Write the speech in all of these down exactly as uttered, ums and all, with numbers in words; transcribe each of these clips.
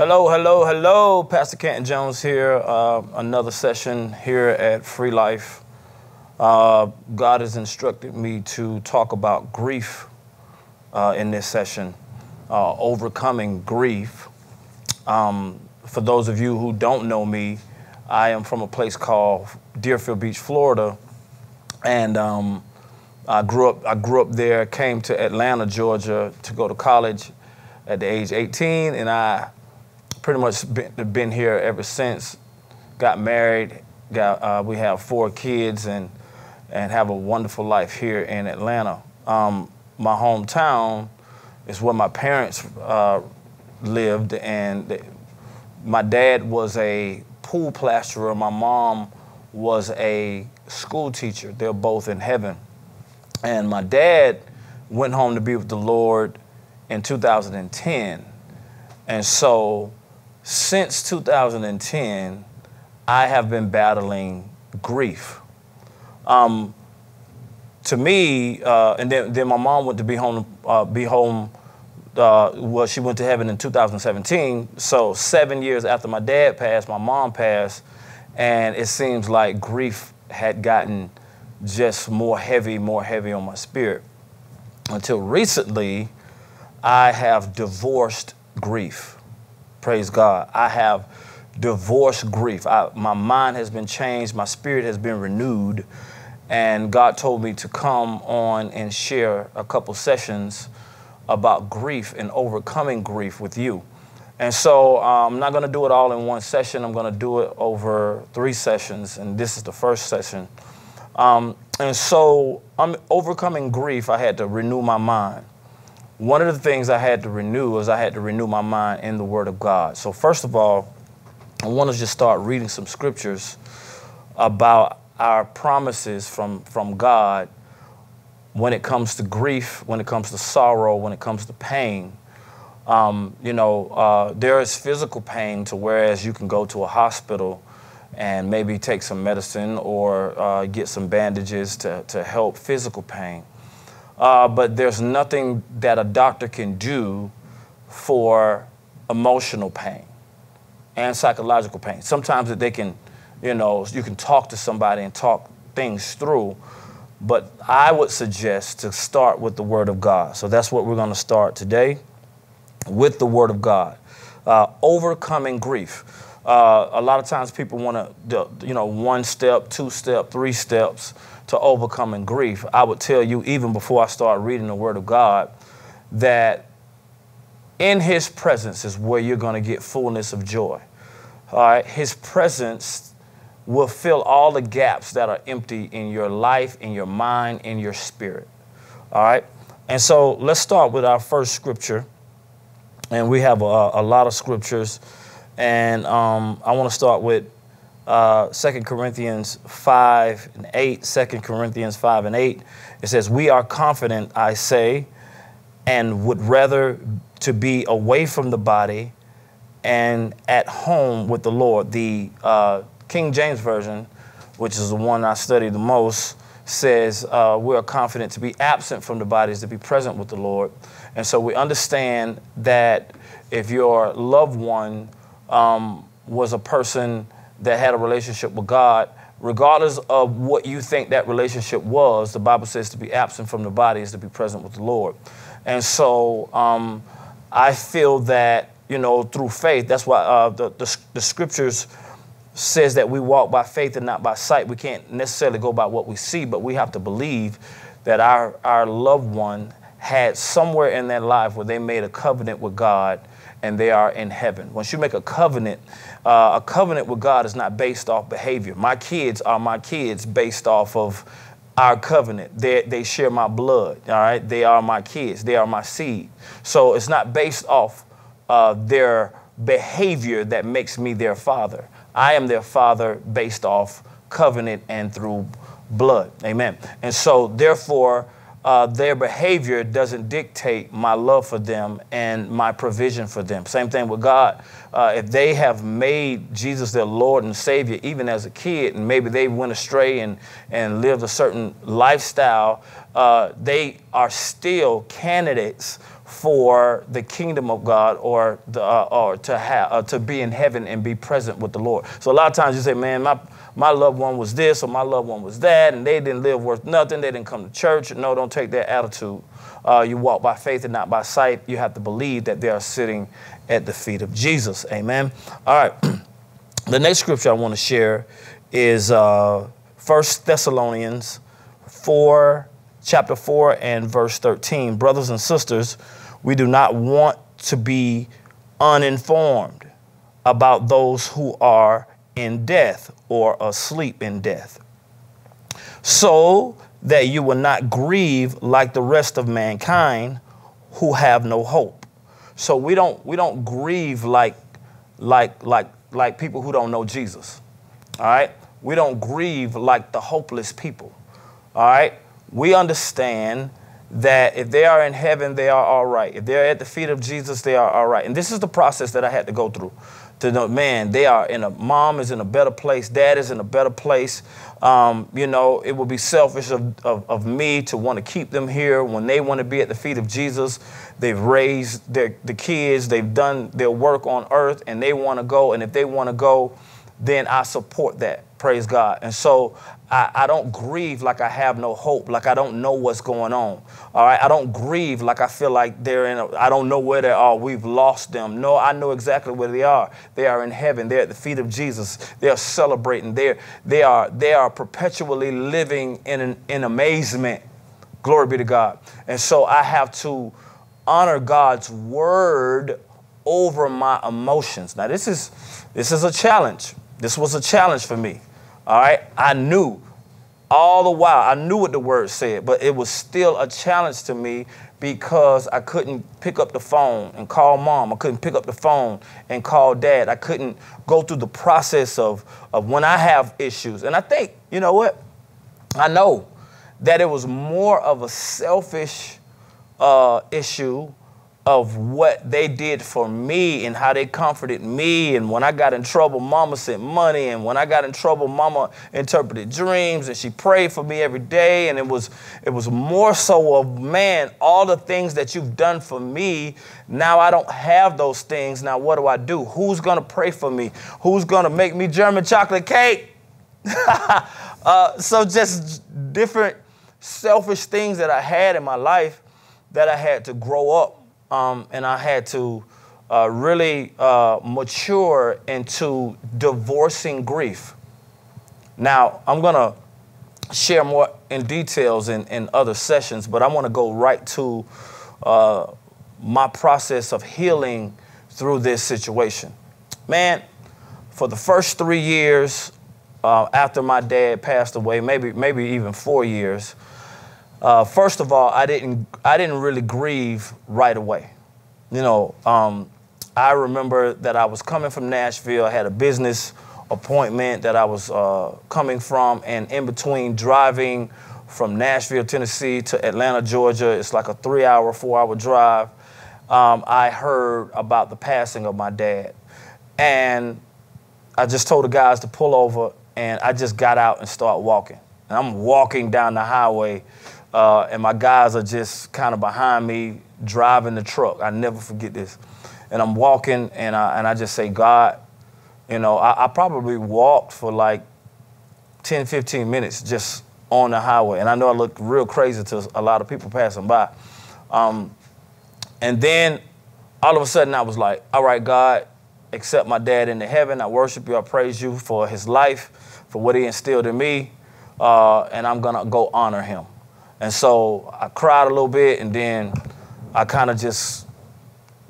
Hello, hello, hello. Pastor Canton Jones here. Uh, another session here at Free Life. Uh, God has instructed me to talk about grief uh, in this session, uh, overcoming grief. Um, for those of you who don't know me, I am from a place called Deerfield Beach, Florida, and um, I grew up. I grew up there. Came to Atlanta, Georgia, to go to college at the age eighteen, and I pretty much been, been here ever since. Got married. Got uh, we have four kids, and and have a wonderful life here in Atlanta. Um, my hometown is where my parents uh, lived, and they, my dad was a pool plasterer. My mom was a school teacher. They're both in heaven. And my dad went home to be with the Lord in two thousand ten. And so since two thousand ten, I have been battling grief. Um, to me, uh, and then, then my mom went to be home, uh, be home uh, well, she went to heaven in two thousand seventeen. So seven years after my dad passed, my mom passed, and it seems like grief had gotten just more heavy, more heavy on my spirit. Until recently, I have divorced grief. Praise God. I have divorced grief. I, my mind has been changed. My spirit has been renewed. And God told me to come on and share a couple sessions about grief and overcoming grief with you. And so uh, I'm not going to do it all in one session. I'm going to do it over three sessions. And this is the first session. Um, and so I'm overcoming grief. I had to renew my mind. One of the things I had to renew is I had to renew my mind in the Word of God. So first of all, I want to just start reading some scriptures about our promises from, from God when it comes to grief, when it comes to sorrow, when it comes to pain. Um, you know, uh, there is physical pain to whereas you can go to a hospital and maybe take some medicine or uh, get some bandages to, to help physical pain. Uh, but there's nothing that a doctor can do for emotional pain and psychological pain. Sometimes that they can, you know, you can talk to somebody and talk things through. But I would suggest to start with the Word of God. So that's what we're going to start today with the Word of God. Uh, overcoming grief. Uh, a lot of times people want to, you know, one step, two step, three steps to overcoming grief. I would tell you, even before I start reading the Word of God, that in His presence is where you're going to get fullness of joy. All right? His presence will fill all the gaps that are empty in your life, in your mind, in your spirit. All right. And so let's start with our first scripture. And we have a, a lot of scriptures. And um, I want to start with uh, Second Corinthians five and eight. Second Corinthians five and eight. It says, we are confident, I say, and would rather to be away from the body and at home with the Lord. The uh, King James Version, which is the one I study the most, says uh, we are confident to be absent from the body is to be present with the Lord. And so we understand that if your loved one Um, was a person that had a relationship with God, regardless of what you think that relationship was, the Bible says to be absent from the body is to be present with the Lord. And so um, I feel that, you know, through faith, that's why uh, the, the, the scriptures says that we walk by faith and not by sight. We can't necessarily go by what we see, but we have to believe that our, our loved one had somewhere in their life where they made a covenant with God and they are in heaven. Once you make a covenant, uh, a covenant with God is not based off behavior. My kids are my kids based off of our covenant. They, they share my blood, all right? They are my kids. They are my seed. So it's not based off uh, their behavior that makes me their father. I am their father based off covenant and through blood. Amen. And so therefore, Uh, their behavior doesn't dictate my love for them and my provision for them. Same thing with God. Uh, if they have made Jesus their Lord and Savior, even as a kid, and maybe they went astray and, and lived a certain lifestyle, uh, they are still candidates for the kingdom of God, or the, uh, or to have uh, to be in heaven and be present with the Lord. So a lot of times you say, man, my my loved one was this, or my loved one was that, and they didn't live worth nothing. They didn't come to church. No, don't take that attitude. Uh, you walk by faith and not by sight. You have to believe that they are sitting at the feet of Jesus. Amen. All right. The next scripture I want to share is uh, First Thessalonians four, chapter four and verse thirteen. Brothers and sisters, we do not want to be uninformed about those who are in death or asleep in death, so that you will not grieve like the rest of mankind who have no hope. So we don't we don't grieve like like like. like people who don't know Jesus, all right? We don't grieve like the hopeless people, all right? We understand that if they are in heaven, they are all right. If they're at the feet of Jesus, they are all right. And this is the process that I had to go through to know, man, they are in a, mom is in a better place, dad is in a better place. Um, you know, it would be selfish of, of, of me to want to keep them here when they want to be at the feet of Jesus. They've raised their, the kids, they've done their work on earth, and they want to go. And if they want to go, then I support that. Praise God. And so I, I don't grieve like I have no hope, like I don't know what's going on. All right. I don't grieve like I feel like they're in, a, I don't know where they are. We've lost them. No, I know exactly where they are. They are in heaven. They're at the feet of Jesus. They are celebrating. They're, they are they are perpetually living in, an, in amazement. Glory be to God. And so I have to honor God's word over my emotions. Now, this is this is a challenge. This was a challenge for me. All right, I knew all the while, I knew what the word said, but it was still a challenge to me because I couldn't pick up the phone and call mom. I couldn't pick up the phone and call dad. I couldn't go through the process of, of when I have issues. And I think, you know what? I know that it was more of a selfish uh, issue of what they did for me and how they comforted me. And when I got in trouble, mama sent money. And when I got in trouble, mama interpreted dreams and she prayed for me every day. And it was it was more so of, man, all the things that you've done for me, now I don't have those things. Now what do I do? Who's gonna pray for me? Who's gonna make me German chocolate cake? uh, so just different selfish things that I had in my life that I had to grow up. Um, and I had to uh, really uh, mature into divorcing grief. Now, I'm going to share more in details in, in other sessions, but I want to go right to uh, my process of healing through this situation. Man, for the first three years uh, after my dad passed away, maybe, maybe even four years, Uh, first of all, I didn't I didn't really grieve right away. You know, um, I remember that I was coming from Nashville. I had a business appointment that I was uh, coming from, and in between driving from Nashville, Tennessee to Atlanta, Georgia, it's like a three hour, four hour drive. Um, I heard about the passing of my dad, and I just told the guys to pull over, and I just got out and started walking. And I'm walking down the highway. Uh, and my guys are just kind of behind me driving the truck. I never forget this. And I'm walking, and I, and I just say, God, you know, I, I probably walked for like ten, fifteen minutes just on the highway. And I know I look real crazy to a lot of people passing by. Um, and then all of a sudden I was like, all right, God, accept my dad into heaven. I worship you. I praise you for his life, for what he instilled in me. Uh, and I'm going to go honor him. And so I cried a little bit, and then I kind of just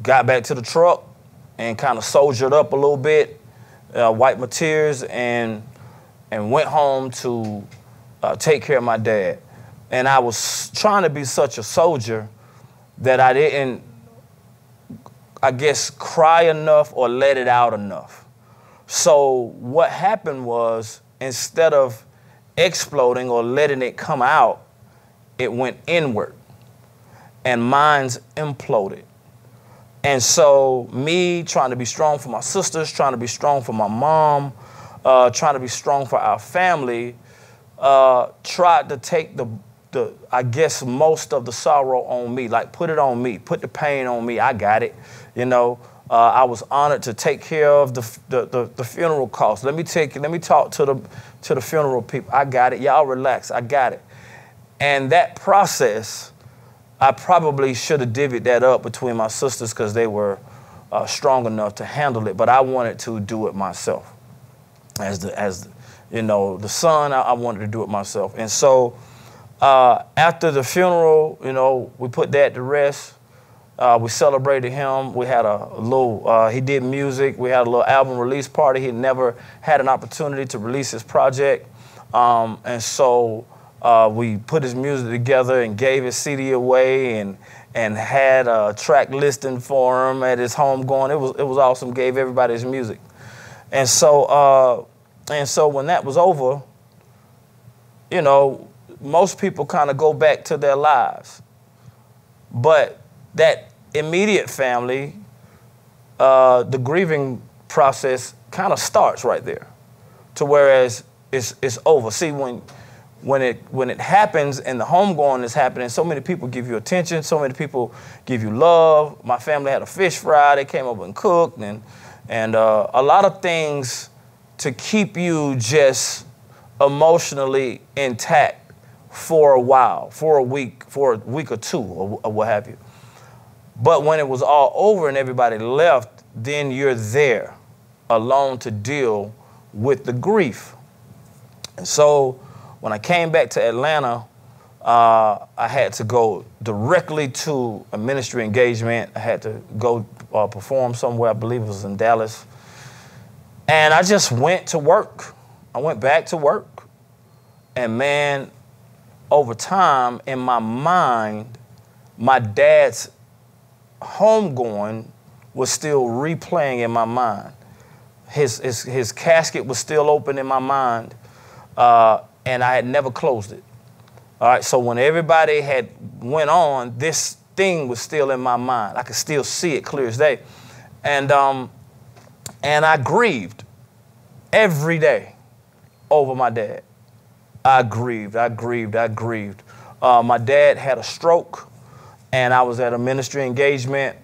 got back to the truck and kind of soldiered up a little bit, uh, wiped my tears, and and went home to uh, take care of my dad. And I was trying to be such a soldier that I didn't, I guess, cry enough or let it out enough. So what happened was, instead of exploding or letting it come out, it went inward, and mine's imploded. And so me trying to be strong for my sisters, trying to be strong for my mom, uh, trying to be strong for our family, uh, tried to take the the, I guess, most of the sorrow on me. Like, put it on me. Put the pain on me. I got it. You know, uh, I was honored to take care of the the, the, the funeral costs. Let me take, let me talk to the, to the funeral people. I got it. Y'all relax. I got it. And that process, I probably should have divvied that up between my sisters because they were uh, strong enough to handle it. But I wanted to do it myself. As the, as the, you know, the son, I, I wanted to do it myself. And so uh, after the funeral, you know, we put that to rest. Uh, we celebrated him. We had a, a little, uh, he did music. We had a little album release party. He never had an opportunity to release his project. Um, and so uh, we put his music together and gave his C D away and and had a track listing for him at his home going. It was, it was awesome. Gave everybody his music. And so, uh, and so when that was over, you know, most people kind of go back to their lives. But that immediate family, uh, the grieving process kind of starts right there, to whereas it's it's over. See, when when it when it happens and the homegoing is happening, so many people give you attention, so many people give you love. My family had a fish fry; they came over and cooked and. And uh, a lot of things to keep you just emotionally intact for a while, for a week, for a week or two, or, or what have you. But when it was all over and everybody left, then you're there alone to deal with the grief. And so when I came back to Atlanta, uh, I had to go directly to a ministry engagement. I had to go Uh, performed somewhere, I believe it was in Dallas. And I just went to work. I went back to work. And man, over time, in my mind, my dad's homegoing was still replaying in my mind. His, his, his casket was still open in my mind, uh, and I had never closed it. All right, so when everybody had went on, this thing was still in my mind. I could still see it clear as day. And, um, and I grieved every day over my dad. I grieved, I grieved, I grieved. Uh, my dad had a stroke, and I was at a ministry engagement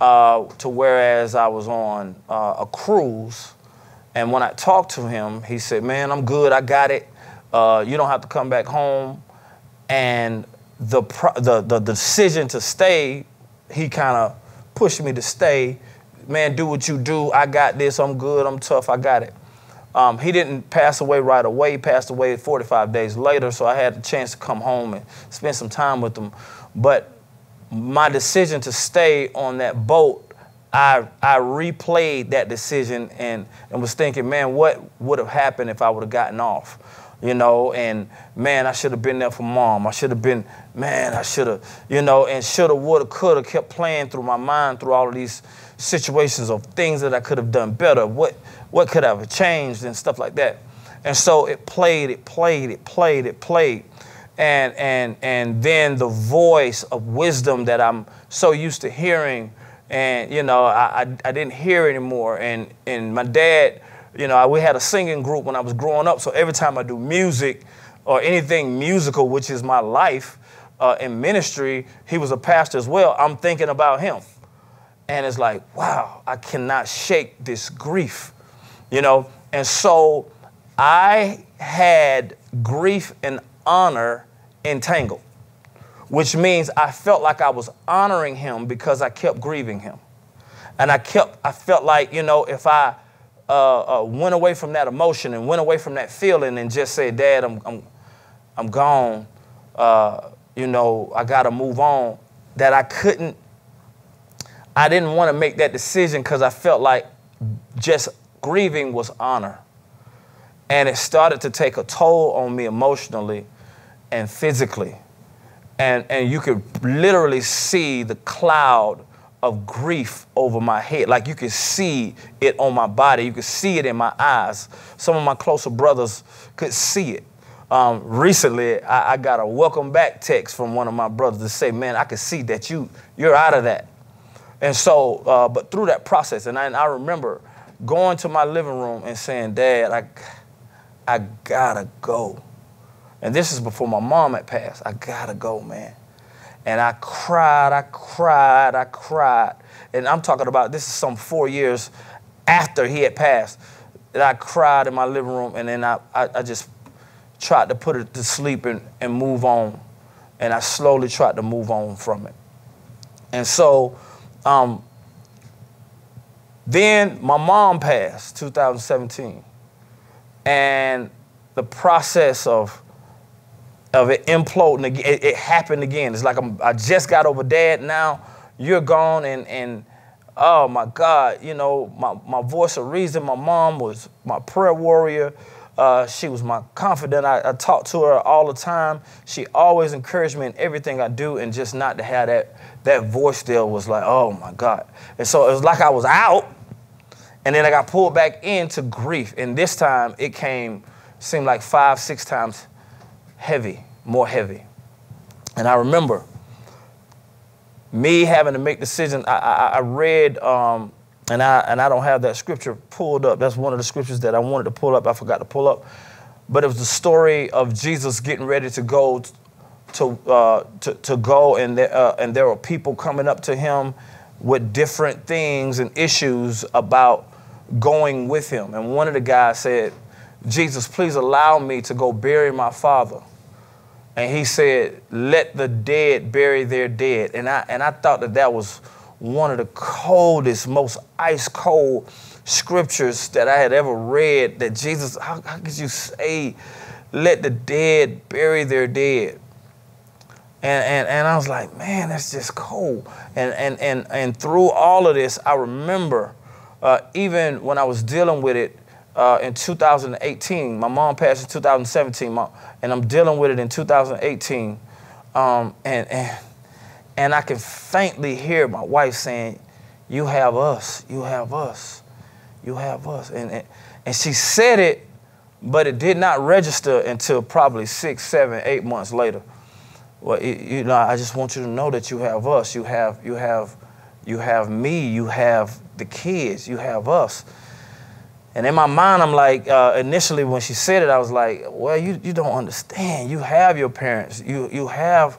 uh, to whereas I was on uh, a cruise. And when I talked to him, he said, man, I'm good, I got it. Uh, you don't have to come back home. And The, pro the the decision to stay, he kind of pushed me to stay. Man, do what you do. I got this. I'm good. I'm tough. I got it. Um, he didn't pass away right away. He passed away forty-five days later, so I had the chance to come home and spend some time with him. But my decision to stay on that boat, I, I replayed that decision and, and was thinking, man, what would have happened if I would have gotten off? You know, and man, I should have been there for mom. I should have been, man, I should have, you know, and should have, would have, could have kept playing through my mind through all of these situations of things that I could have done better. What, what could I have changed and stuff like that? And so it played, it played, it played, it played. And, and, and then the voice of wisdom that I'm so used to hearing and, you know, I, I, I didn't hear anymore. And, and my dad, you know, we had a singing group when I was growing up, so every time I do music or anything musical, which is my life uh, in ministry, he was a pastor as well, I'm thinking about him. And it's like, wow, I cannot shake this grief, you know? And so I had grief and honor entangled, which means I felt like I was honoring him because I kept grieving him. And I kept, I felt like, you know, if I, Uh, uh, went away from that emotion and went away from that feeling and just said, Dad, I'm, I'm, I'm gone. Uh, you know, I got to move on. That I couldn't, I didn't want to make that decision because I felt like just grieving was honor. And it started to take a toll on me emotionally and physically. And, and you could literally see the cloud of grief over my head. Like you could see it on my body. You could see it in my eyes. Some of my closer brothers could see it. Um, recently, I, I got a welcome back text from one of my brothers to say, man, I could see that you, you're out of that. And so, uh, but through that process, and I, and I remember going to my living room and saying, Dad, I, I gotta go. And this is before my mom had passed. I gotta go, man. And I cried, I cried, I cried. And I'm talking about this is some four years after he had passed. And I cried in my living room, and then I, I, I just tried to put it to sleep and, and move on. And I slowly tried to move on from it. And so um, then my mom passed, two thousand seventeen. And the process of, of it imploding, it, it happened again. It's like I'm, I just got over dad, now you're gone, and, and oh my God, you know, my, my voice of reason, my mom was my prayer warrior. Uh, she was my confidant. I, I talked to her all the time. She always encouraged me in everything I do, and just not to have that, that voice still was like, oh my God. And so it was like I was out, and then I got pulled back into grief. And this time it came, seemed like five, six times heavy, more heavy. And I remember me having to make decisions. I, I, I read, um, and, I, and I don't have that scripture pulled up. That's one of the scriptures that I wanted to pull up. I forgot to pull up. But it was the story of Jesus getting ready to go, to, uh, to, to go and, there, uh, and there were people coming up to him with different things and issues about going with him. And one of the guys said, Jesus, please allow me to go bury my father. And he said, let the dead bury their dead. And I, and I thought that that was one of the coldest, most ice cold scriptures that I had ever read, that Jesus, how, how could you say, let the dead bury their dead? And, and, and I was like, man, that's just cold. And, and, and, and through all of this, I remember uh, even when I was dealing with it, Uh, in two thousand eighteen, my mom passed in two thousand seventeen, my, and I'm dealing with it in two thousand eighteen. Um, and, and, and I can faintly hear my wife saying, you have us, you have us, you have us. And, and, and she said it, but it did not register until probably six, seven, eight months later. Well, it, you know, I just want you to know that you have us, you have, you have, you have me, you have the kids, you have us. And in my mind, I'm like, uh, initially when she said it, I was like, well, you, you don't understand. You have your parents. You, you have,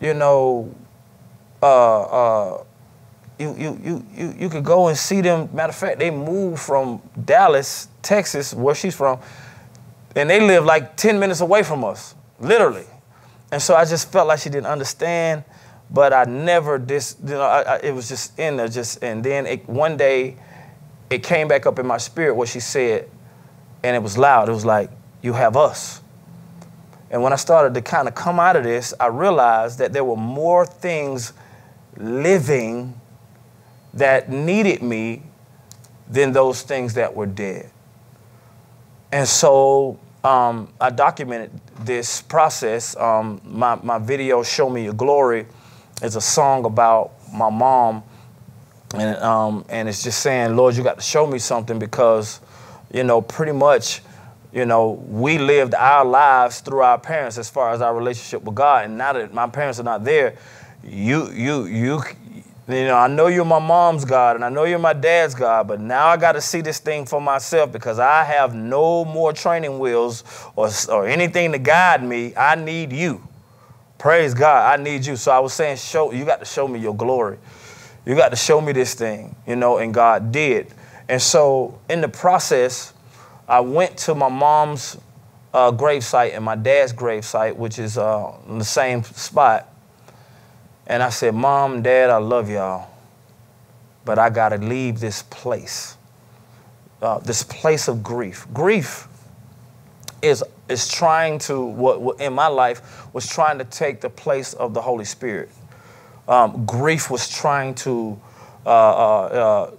you know, uh, uh, you, you, you, you, you could go and see them. Matter of fact, they moved from Dallas, Texas, where she's from, and they live like ten minutes away from us, literally. And so I just felt like she didn't understand, but I never, dis, you know, I, I, it was just in there. Just, and then it, one day, it came back up in my spirit what she said, and it was loud. It was like, you have us. And when I started to kind of come out of this, I realized that there were more things living that needed me than those things that were dead. And so um, I documented this process. Um, my, my video, Show Me Your Glory, is a song about my mom. And, um, and it's just saying, Lord, you got to show me something, because, you know, pretty much, you know, we lived our lives through our parents as far as our relationship with God. And now that my parents are not there, you, you, you, you know, I know you're my mom's God and I know you're my dad's God, but now I got to see this thing for myself, because I have no more training wheels or, or anything to guide me. I need you. Praise God. I need you. So I was saying, show, you got to show me your glory. You got to show me this thing, you know, and God did. And so in the process, I went to my mom's uh, gravesite and my dad's gravesite, which is uh, in the same spot. And I said, Mom, Dad, I love y'all, but I got to leave this place, uh, this place of grief. Grief is, is trying to, what, what in my life, was trying to take the place of the Holy Spirit. Um, grief was trying to, uh, uh, uh,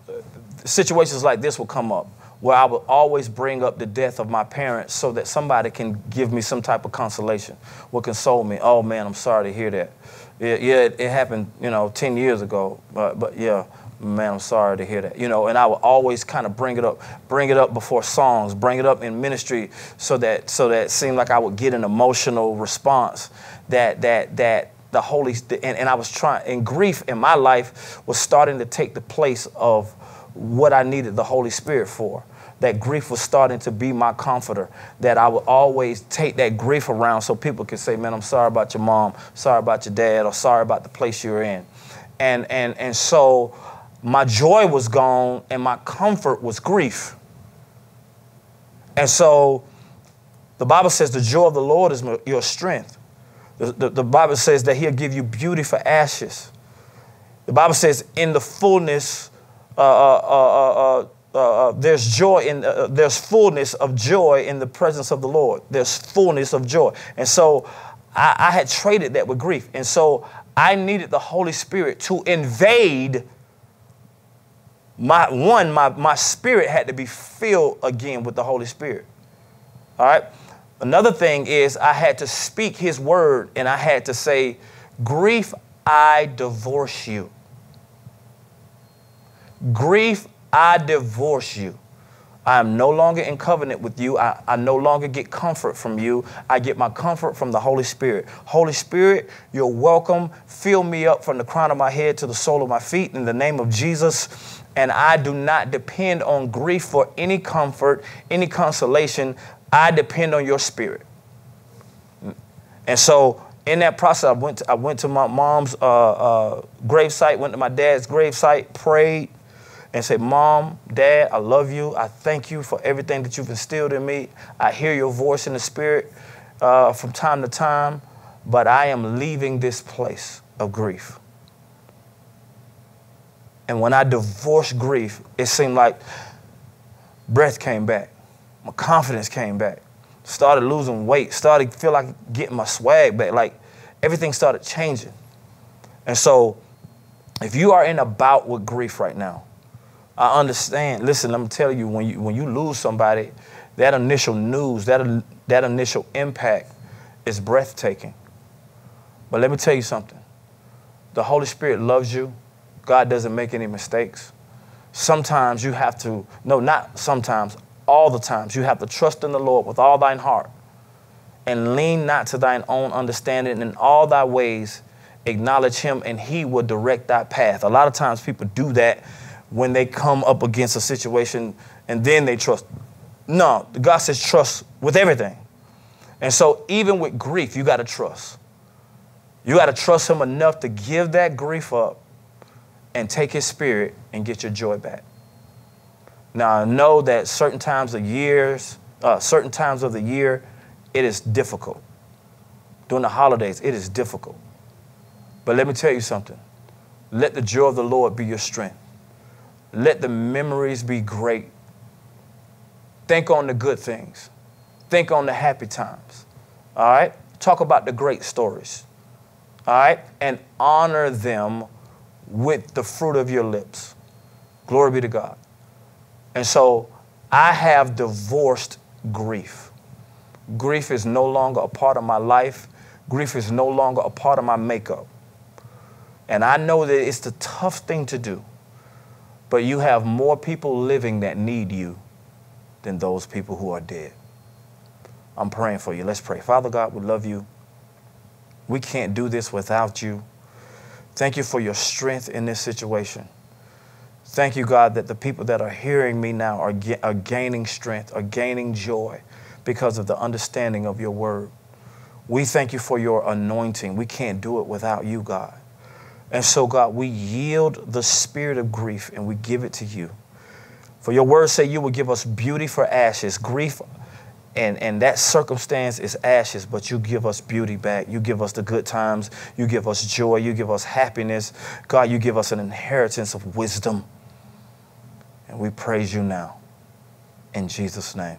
situations like this would come up where I would always bring up the death of my parents so that somebody can give me some type of consolation, will console me. Oh man, I'm sorry to hear that. Yeah, yeah it, it happened, you know, ten years ago, but, but yeah, man, I'm sorry to hear that. You know, and I would always kind of bring it up, bring it up before songs, bring it up in ministry so that, so that it seemed like I would get an emotional response that, that, that, the Holy, and, and I was trying, and grief in my life was starting to take the place of what I needed the Holy Spirit for. that grief was starting to be my comforter, that I would always take that grief around so people could say, man, I'm sorry about your mom, sorry about your dad, or sorry about the place you're in. And, and, and so my joy was gone and my comfort was grief. And so the Bible says the joy of the Lord is your strength. The, the, the Bible says that he'll give you beauty for ashes. The Bible says in the fullness, uh, uh, uh, uh, uh, there's joy in, uh, there's fullness of joy in the presence of the Lord. There's fullness of joy. And so I, I had traded that with grief. And so I needed the Holy Spirit to invade my, one, my, my spirit had to be filled again with the Holy Spirit. All right. Another thing is I had to speak his word, and I had to say, grief, I divorce you. Grief, I divorce you. I am no longer in covenant with you. I, I no longer get comfort from you. I get my comfort from the Holy Spirit. Holy Spirit, you're welcome. Fill me up from the crown of my head to the sole of my feet in the name of Jesus. And I do not depend on grief for any comfort, any consolation. I depend on your spirit. And so in that process, I went to, I went to my mom's uh, uh, gravesite, went to my dad's gravesite, prayed, and said, Mom, Dad, I love you. I thank you for everything that you've instilled in me. I hear your voice in the spirit uh, from time to time, but I am leaving this place of grief. And when I divorced grief, it seemed like breath came back. My confidence came back. Started losing weight, started to feel like getting my swag back, like everything started changing. And so if you are in a bout with grief right now, I understand. Listen, let me tell you, when you, when you lose somebody, that initial news, that, that initial impact is breathtaking. But let me tell you something. The Holy Spirit loves you. God doesn't make any mistakes. Sometimes you have to, no, not sometimes, all the times, you have to trust in the Lord with all thine heart and lean not to thine own understanding. In all thy ways acknowledge him, and he will direct thy path. A lot of times people do that when they come up against a situation and then they trust. No, God says trust with everything. And so even with grief, you got to trust. You got to trust him enough to give that grief up and take his spirit and get your joy back. Now, I know that certain times of years, uh, certain times of the year, it is difficult. During the holidays, it is difficult. But let me tell you something. Let the joy of the Lord be your strength. Let the memories be great. Think on the good things. Think on the happy times. All right? Talk about the great stories. All right? And honor them with the fruit of your lips. Glory be to God. And so I have divorced grief. Grief is no longer a part of my life. Grief is no longer a part of my makeup. And I know that it's the tough thing to do, but you have more people living that need you than those people who are dead. I'm praying for you. Let's pray. Father God, we love you. We can't do this without you. Thank you for your strength in this situation. Thank you, God, that the people that are hearing me now are, are gaining strength, are gaining joy because of the understanding of your word. We thank you for your anointing. We can't do it without you, God. And so, God, we yield the spirit of grief and we give it to you. For your word say you will give us beauty for ashes, grief, and, and that circumstance is ashes, but you give us beauty back. You give us the good times. You give us joy. You give us happiness. God, you give us an inheritance of wisdom. And we praise you now in Jesus' name.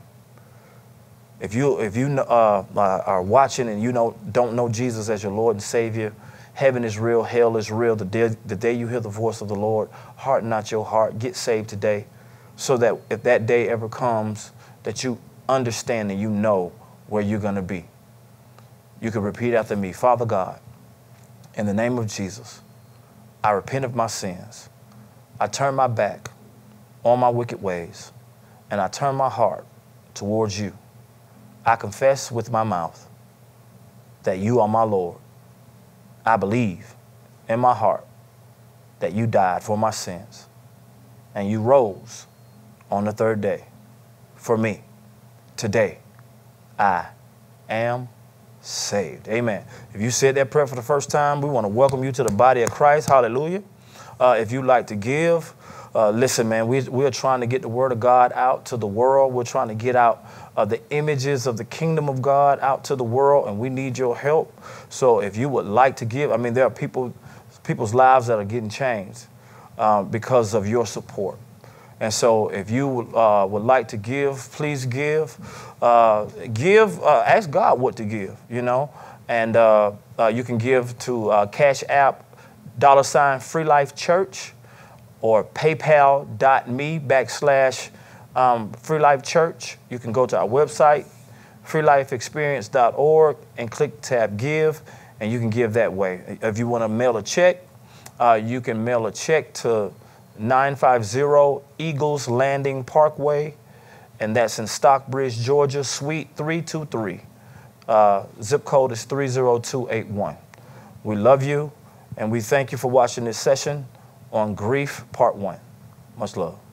If you, if you uh, are watching and you know, don't know Jesus as your Lord and Savior, heaven is real, hell is real. The day, the day you hear the voice of the Lord, harden not your heart. Get saved today so that if that day ever comes, that you understand and you know where you're going to be. You can repeat after me. Father God, in the name of Jesus, I repent of my sins. I turn my back on my wicked ways, and I turn my heart towards you. I confess with my mouth that you are my Lord. I believe in my heart that you died for my sins, and you rose on the third day. for me. Today, I am saved. Amen. If you said that prayer for the first time, we want to welcome you to the body of Christ. Hallelujah. Uh, if you'd like to give, uh, listen, man, we, we are trying to get the word of God out to the world. We're trying to get out uh, the images of the kingdom of God out to the world, and we need your help. So if you would like to give, I mean, there are people, people's lives that are getting changed uh, because of your support. And so if you uh, would like to give, please give. Uh, give, uh, ask God what to give, you know, and uh, uh, you can give to uh, Cash App, dollar sign Free Life Church, or paypal.me backslash um, Free Life Church. You can go to our website, free life experience dot org, and click tab give, and you can give that way. If you want to mail a check, uh, you can mail a check to nine five zero Eagles Landing Parkway, and that's in Stockbridge, Georgia, Suite three two three. Uh, zip code is three zero two eight one. We love you, and we thank you for watching this session on Grief Part one. Much love.